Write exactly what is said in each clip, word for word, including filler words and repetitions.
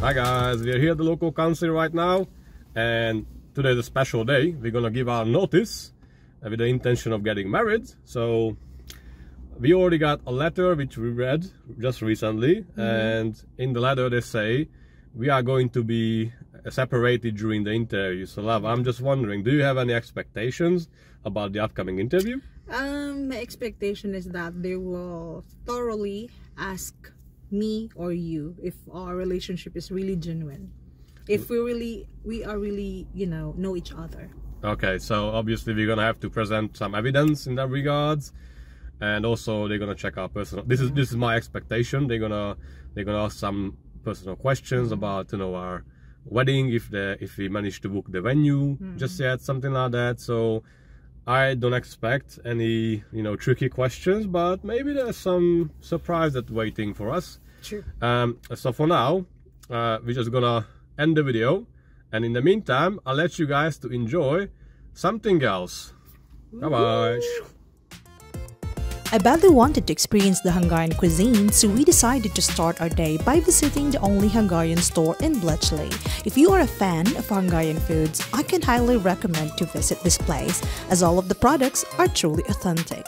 Hi guys, we are here at the local council right now, and today is a special day. We're gonna give our notice with the intention of getting married. So we already got a letter which we read just recently, mm-hmm. and in the letter they say we are going to be separated during the interview. So love, I'm just wondering, do you have any expectations about the upcoming interview? Um, my expectation is that they will thoroughly ask me or you if our relationship is really genuine, if we really we are really you know know each other. Okay, so obviously we're gonna have to present some evidence in that regards, and also they're gonna check our personal. This yeah. is this is my expectation. They're gonna they're gonna ask some personal questions about you know our wedding, if the if we manage to book the venue mm. just yet, something like that. So I don't expect any you know tricky questions, but maybe there's some surprise that's waiting for us. True. Um, so for now, uh, we're just gonna end the video, and in the meantime, I'll let you guys to enjoy something else. Bye bye. I badly wanted to experience the Hungarian cuisine, so we decided to start our day by visiting the only Hungarian store in Bletchley. If you are a fan of Hungarian foods, I can highly recommend to visit this place, as all of the products are truly authentic.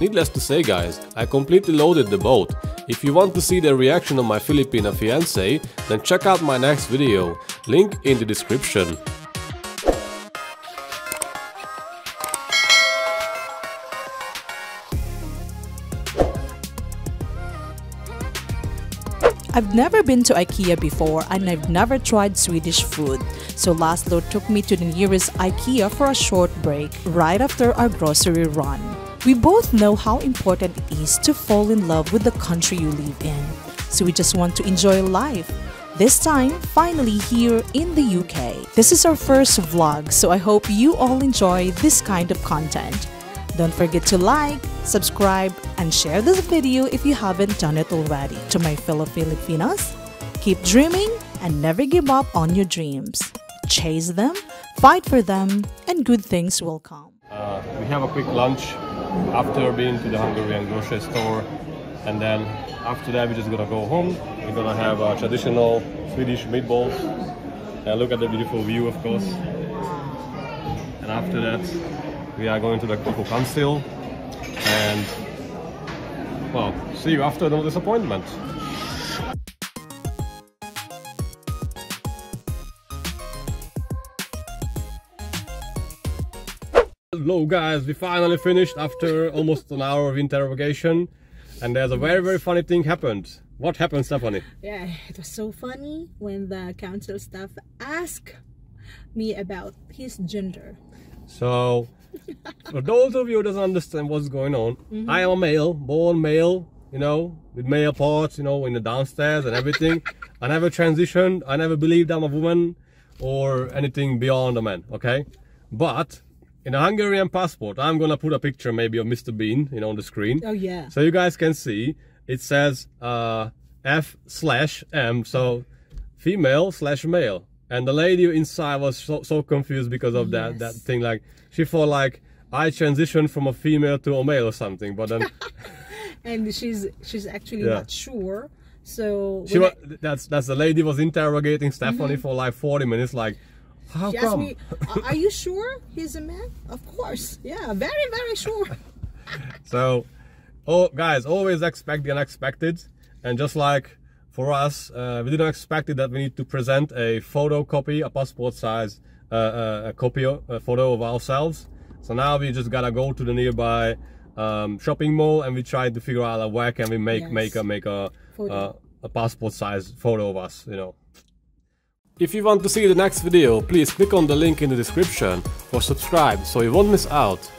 Needless to say guys, I completely loaded the boat. If you want to see the reaction of my Filipina fiancée, then check out my next video, link in the description. I've never been to IKEA before, and I've never tried Swedish food, so Laszlo took me to the nearest IKEA for a short break right after our grocery run. We both know how important it is to fall in love with the country you live in, so we just want to enjoy life. This time, finally here in the U K. This is our first vlog, so I hope you all enjoy this kind of content. Don't forget to like, subscribe, and share this video if you haven't done it already. To my fellow Filipinos, keep dreaming and never give up on your dreams. Chase them, fight for them, and good things will come. Uh, we have a quick lunch after being to the Hungarian grocery store, and then after that we're just gonna go home. We're gonna have uh, traditional Swedish meatballs. Uh, look at the beautiful view, of course. And after that, we are going to the local council, and well, see you after no disappointment. Hello guys, we finally finished after almost an hour of interrogation, and there's a very very funny thing happened. What happened, Stephanie? Yeah, it was so funny when the council staff asked me about his gender. So for those of you who doesn't understand what's going on, mm-hmm. I am a male, born male, you know, with male parts, you know, in the downstairs and everything. I never transitioned. I never believed I'm a woman or anything beyond a man, okay? But in a Hungarian passport, I'm going to put a picture maybe of Mister Bean, you know, on the screen. Oh, yeah. So you guys can see, it says uh, F slash M, so female slash male. And the lady inside was so, so confused because of that yes. that thing. Like she thought like I transitioned from a female to a male or something, but then and she's she's actually yeah. not sure. So she was, I... that's that's the lady was interrogating Stephanie mm-hmm. for like forty minutes. Like, how she come? Asked me, are you sure he's a man? Of course, yeah, very very sure. So, oh guys, always expect the unexpected, and just like. For us, uh, we didn't expect it that we need to present a photocopy, a passport size uh, uh, a copy, a photo of ourselves. So now we just gotta go to the nearby um, shopping mall, and we try to figure out like, where can we make yes. make a make a, uh, a passport size photo of us, you know. If you want to see the next video, please click on the link in the description or subscribe so you won't miss out.